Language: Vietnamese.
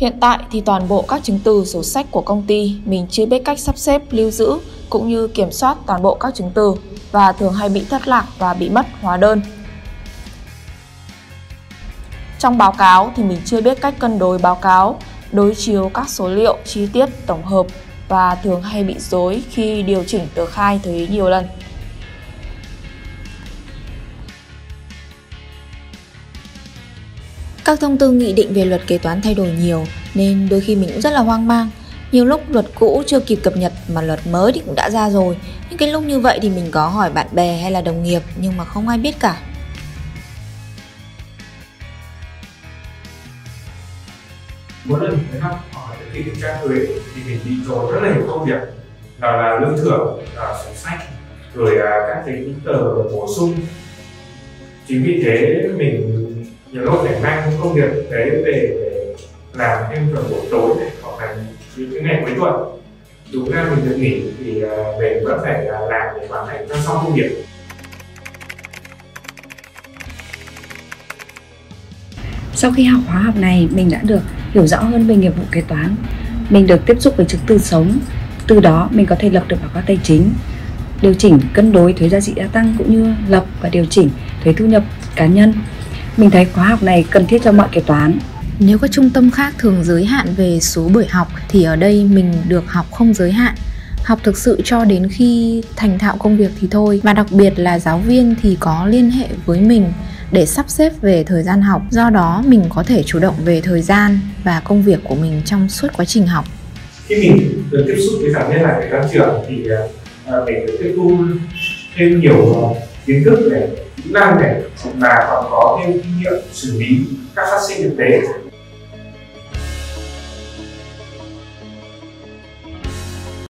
Hiện tại thì toàn bộ các chứng từ sổ sách của công ty mình chưa biết cách sắp xếp, lưu giữ cũng như kiểm soát toàn bộ các chứng từ và thường hay bị thất lạc và bị mất hóa đơn. Trong báo cáo thì mình chưa biết cách cân đối báo cáo, đối chiếu các số liệu chi tiết tổng hợp và thường hay bị rối khi điều chỉnh tờ khai thuế nhiều lần. Các thông tư nghị định về luật kế toán thay đổi nhiều nên đôi khi mình cũng rất là hoang mang. Nhiều lúc luật cũ chưa kịp cập nhật mà luật mới thì cũng đã ra rồi. Những cái lúc như vậy thì mình có hỏi bạn bè hay là đồng nghiệp nhưng mà không ai biết cả. Mỗi lần thấy học hỏi khi kiểm tra thuế thì mình đi dồn rất là nhiều công việc, là lương thưởng, là sổ sách, rồi các cái tờ bổ sung. Chính vì thế mình nhiều lúc phải mang công việc đấy về làm thêm vào buổi tối này, hoặc là những ngày cuối tuần. Đúng ra mình được nghỉ thì về vẫn phải làm để hoàn thành xong công việc. Sau khi học khóa học này, mình đã được hiểu rõ hơn về nghiệp vụ kế toán. Mình được tiếp xúc với chứng từ sống, từ đó mình có thể lập được báo cáo tài chính, điều chỉnh cân đối thuế giá trị gia tăng cũng như lập và điều chỉnh thuế thu nhập cá nhân. Mình thấy khóa học này cần thiết cho mọi kế toán. Nếu các trung tâm khác thường giới hạn về số buổi học thì ở đây mình được học không giới hạn. Học thực sự cho đến khi thành thạo công việc thì thôi. Và đặc biệt là giáo viên thì có liên hệ với mình để sắp xếp về thời gian học. Do đó mình có thể chủ động về thời gian và công việc của mình trong suốt quá trình học. Khi mình được tiếp xúc với giảng viên là các trường thì mình được tiếp thu thêm nhiều kiến thức này, kỹ năng này, và còn có thêm kinh nghiệm xử lý các phát sinh thực tế.